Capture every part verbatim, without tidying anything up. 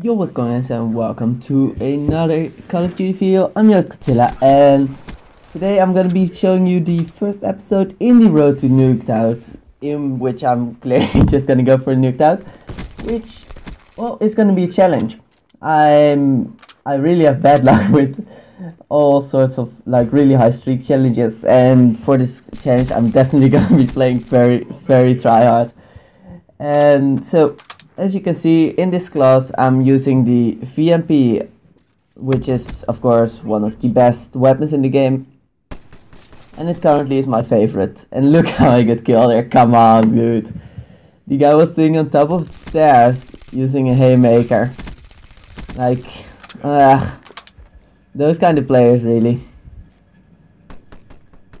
Yo, what's going on, and welcome to another Call of Duty video. I'm your Kutilla, and today I'm gonna be showing you the first episode in the road to Nuked Out, in which I'm clearly just gonna go for Nuked Out, which, well, it's gonna be a challenge. I'm I really have bad luck with all sorts of like really high streak challenges, and for this challenge I'm definitely gonna be playing very very try hard. And so, as you can see in this class, I'm using the V M P, which is of course one of the best weapons in the game, and it currently is my favorite. And look how I get killed there. Come on, dude, the guy was sitting on top of the stairs using a haymaker. Like, uh, those kind of players, really.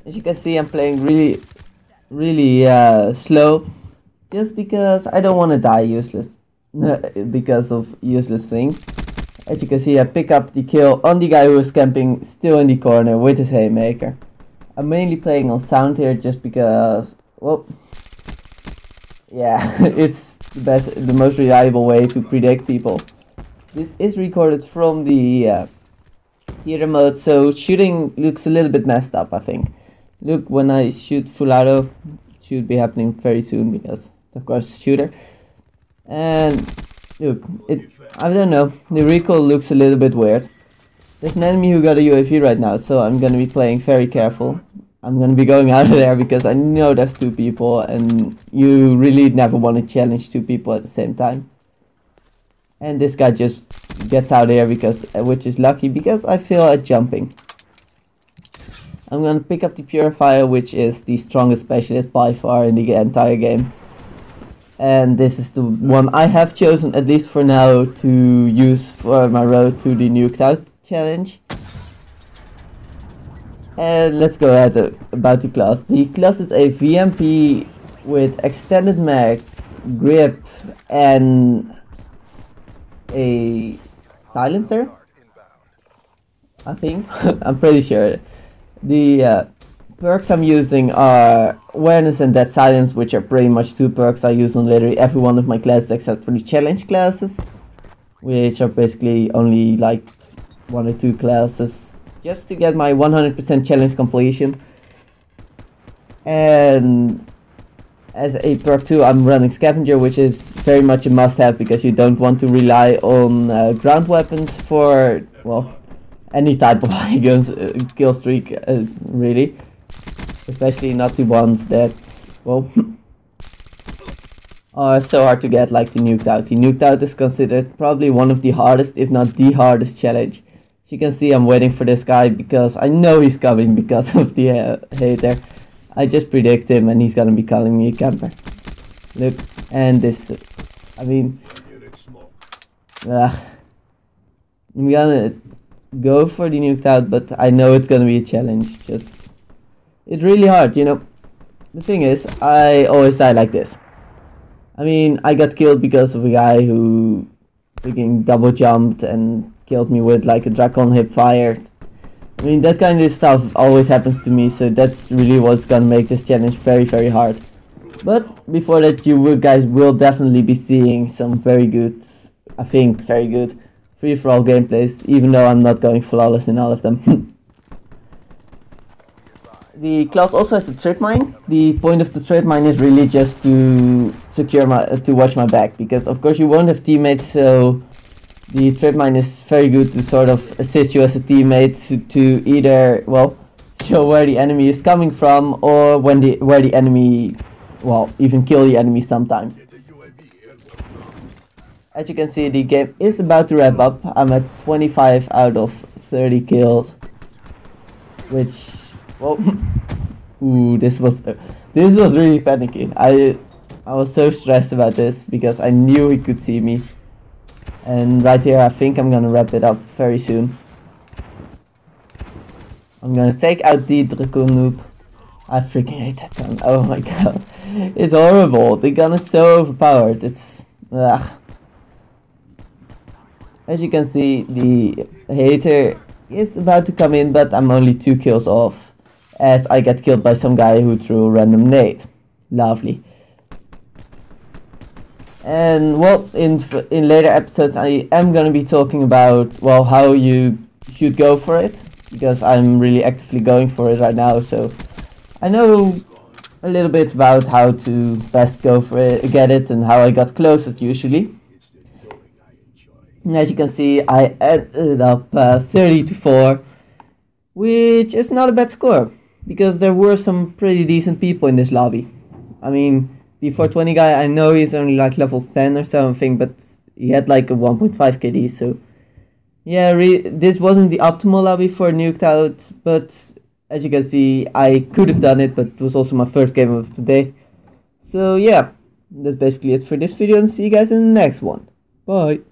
As you can see, I'm playing really, really uh, slow, just because I don't want to die useless, because of useless things. As you can see, I pick up the kill on the guy who is camping still in the corner with his haymaker. I'm mainly playing on sound here, just because, well, yeah, it's the best, the most reliable way to predict people. This is recorded from the uh, theater mode, so shooting looks a little bit messed up, I think. Look, when I shoot full auto, it should be happening very soon, because of course shooter. And look, it, I don't know, the recoil looks a little bit weird. There's an enemy who got a U A V right now, so I'm gonna be playing very careful. I'm gonna be going out of there because I know there's two people, and you really never want to challenge two people at the same time. And this guy just gets out here, because which is lucky, because I feel at jumping. I'm gonna pick up the purifier, which is the strongest specialist by far in the entire game. And this is the one I have chosen, at least for now, to use for my road to the Nuked Out challenge. And let's go ahead uh, about the class. The class is a V M P with extended mag, grip, and a silencer, I think. I'm pretty sure. The uh, perks I'm using are awareness and dead silence, which are pretty much two perks I use on literally every one of my classes except for the challenge classes, which are basically only like one or two classes just to get my one hundred percent challenge completion. And as a perk two, I'm running scavenger, which is very much a must-have, because you don't want to rely on uh, ground weapons for, well, any type of high guns, uh, kill streak, uh, really. Especially not the ones that, well, are so hard to get, like the Nuked Out. The Nuked Out is considered probably one of the hardest, if not the hardest challenge. As you can see, I'm waiting for this guy because I know he's coming because of the uh, hater. I just predict him, and he's gonna be calling me a camper. Look, and this, I mean, uh, I'm gonna go for the Nuked Out, but I know it's gonna be a challenge. Just, it's really hard, you know. The thing is, I always die like this. I mean, I got killed because of a guy who freaking double jumped and killed me with like a Drakon hip fire. I mean, that kind of stuff always happens to me, so that's really what's gonna make this challenge very, very hard. But before that, you guys will definitely be seeing some very good, I think, very good free-for-all gameplays, even though I'm not going flawless in all of them. The class also has a trip mine. The point of the trip mine is really just to secure my, uh, to watch my back, because of course you won't have teammates, so the trip mine is very good to sort of assist you as a teammate to, to either, well, show where the enemy is coming from, or when the where the enemy, well, even kill the enemy sometimes. As you can see, the game is about to wrap up. I'm at twenty-five out of thirty kills, which, well, ooh, this was uh, this was really panicky. I I was so stressed about this because I knew he could see me. And right here, I think I'm gonna wrap it up very soon. I'm gonna take out the Drakon noob. I freaking hate that gun. Oh my god, it's horrible. The gun is so overpowered. It's ugh. As you can see, the hater is about to come in, but I'm only two kills off. as I get killed by some guy who threw a random nade. Lovely. And well, in in later episodes I am going to be talking about, well, how you should go for it, because I'm really actively going for it right now, so I know a little bit about how to best go for it, get it, and how I got closest usually. And as you can see, I ended up uh, thirty to four, which is not a bad score, because there were some pretty decent people in this lobby. I mean, the four twenty guy, I know he's only like level ten or something, but he had like a one point five K D, so yeah, re this wasn't the optimal lobby for Nuked Out, but as you can see, I could have done it, but it was also my first game of today. So yeah, that's basically it for this video, and see you guys in the next one. Bye!